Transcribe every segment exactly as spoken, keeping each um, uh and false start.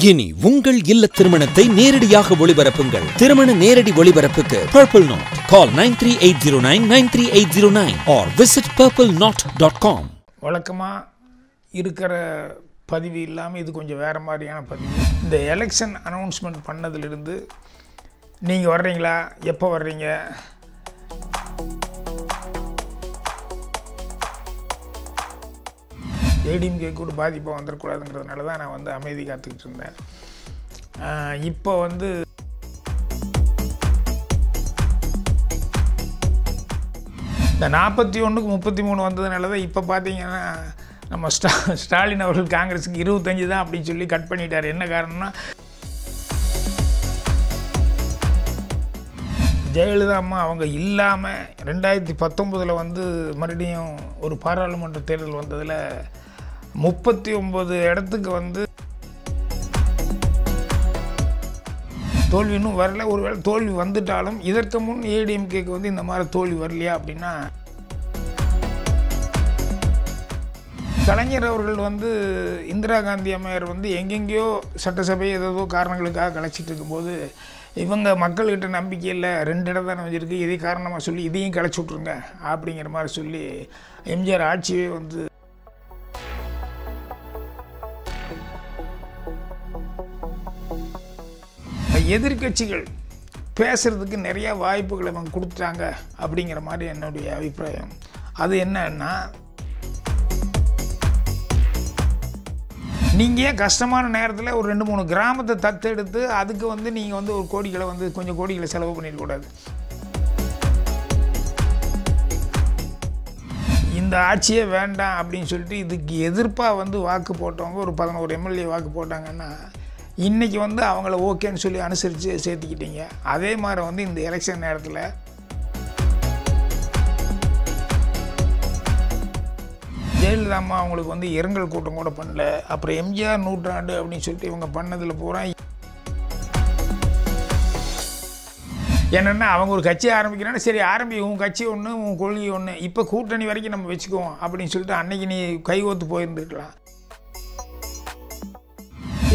Guinea உங்கள் இல்ல திருமணத்தை நேரடியாக ஒளிபரப்புங்கள். திருமண நேரடி ஒளிபரப்புக்கு Purple Knot. Call nine three eight zero nine nine three eight zero nine or visit purple knot dot com. வழக்கமா இருக்கிற பதிவு இல்லாம இது கொஞ்சம் வேற மாதிரியான பதிவு. இந்த எலெக்ஷன் அனௌன்ஸ்மென்ட் பண்ணதிலிருந்து நீங்க வர்றீங்களா? எப்போ வர்றீங்க? ஏடிஎம்கே கூட பாதிப்பு வந்துடக்கூடாதுங்கிறதுனால தான் நான் வந்து அமைதி காத்துக்கிட்டு இருந்தேன். இப்போ வந்து இந்த நாற்பத்தி ஒன்றுக்கு முப்பத்தி மூணு வந்ததுனால தான் இப்போ பார்த்தீங்கன்னா நம்ம ஸ்டா ஸ்டாலின் அவர்கள் காங்கிரஸுக்கு இருபத்தஞ்சு தான் அப்படின்னு சொல்லி கட் பண்ணிட்டார். என்ன காரணம்னா ஜெயலலிதா அம்மா அவங்க இல்லாமல் ரெண்டாயிரத்தி பத்தொம்போதில் வந்து மறுபடியும் ஒரு பாராளுமன்ற தேர்தல் வந்ததில் முப்பத்தி ஒம்பது இடத்துக்கு வந்து தோல்வி இன்னும் வரல. ஒருவேளை தோல்வி வந்துட்டாலும் இதற்கு முன் ஏடிஎம்கேக்கு வந்து இந்த மாதிரி தோல்வி வரலையா அப்படின்னா கலைஞர் அவர்கள் வந்து இந்திரா காந்தி அம்மையார் வந்து எங்கெங்கேயோ சட்டசபை ஏதோ காரணங்களுக்காக கலைச்சிட்டு இருக்கும்போது இவங்க மக்கள்கிட்ட நம்பிக்கை இல்லை, ரெண்டு இடம் தானே வச்சுருக்கு, இதே காரணமாக சொல்லி இதையும் கலைச்சி விட்ருங்க அப்படிங்கிற மாதிரி சொல்லி எம்ஜிஆர் ஆட்சியே வந்து எதிர்கட்சிகள் பேசுகிறதுக்கு நிறையா வாய்ப்புகளை அவங்க கொடுத்துட்டாங்க அப்படிங்கிற மாதிரி என்னுடைய அபிப்பிராயம். அது என்னன்னா நீங்கள் கஷ்டமான நேரத்தில் ஒரு ரெண்டு மூணு கிராமத்தை தத்தெடுத்து அதுக்கு வந்து நீங்கள் வந்து ஒரு கோடிகளை வந்து கொஞ்சம் கோடிகளை செலவு பண்ணிடக்கூடாது. இந்த ஆட்சியே வேண்டாம் அப்படின்னு சொல்லிட்டு இதுக்கு எதிர்ப்பாக வந்து வாக்கு போட்டவங்க ஒரு பதினோரு எம்எல்ஏ வாக்கு போட்டாங்கன்னா இன்றைக்கி வந்து அவங்கள ஓகேன்னு சொல்லி அனுசரித்து சேர்த்துக்கிட்டீங்க. அதே மாதிரி வந்து இந்த எலெக்ஷன் நேரத்தில் ஜெயலலிதா அம்மா அவங்களுக்கு வந்து இரங்கல் கூட்டம் கூட பண்ணல, அப்புறம் எம்ஜிஆர் நூற்றாண்டு அப்படின்னு சொல்லிட்டு இவங்க பண்ணதில் பூரா என்னென்னா அவங்க ஒரு கட்சியை ஆரம்பிக்கிறாங்கன்னா சரி ஆரம்பி, உன் கட்சி ஒன்று, உன் கொள்கை ஒன்று, இப்போ கூட்டணி வரைக்கும் நம்ம வச்சுக்குவோம் அப்படின்னு சொல்லிட்டு அன்னைக்கு நீ கைகோத்து போயிருந்துருக்கலாம்.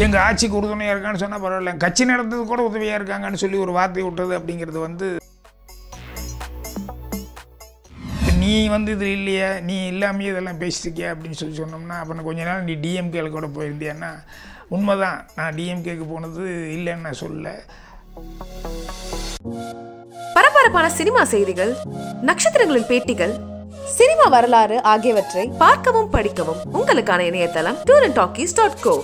எங்கள் ஆட்சிக்கு உறுதுணையாக இருக்கான்னு சொன்னால் பரவாயில்ல, கட்சி நடந்தது கூட உதவியாக இருக்காங்கன்னு சொல்லி ஒரு வார்த்தை விட்டது அப்படிங்கிறது வந்து நீ வந்து இது இல்லையே, நீ இல்லாமையே இதெல்லாம் பேசிட்டுருக்கிய அப்படின்னு சொல்லி சொன்னோம்னா அப்புறம் கொஞ்ச நாள் நீ டிஎம்கேல கூட போயிருந்தியான்னா உண்மைதான். நான் டிஎம்கேக்கு போனது இல்லைன்னு நான் சொல்லலை. பரபரப்பான சினிமா செய்திகள், நட்சத்திரங்களின் பேட்டிகள், சினிமா வரலாறு ஆகியவற்றை பார்க்கவும் படிக்கவும் உங்களுக்கான இணையதளம் tour and talkies dot go.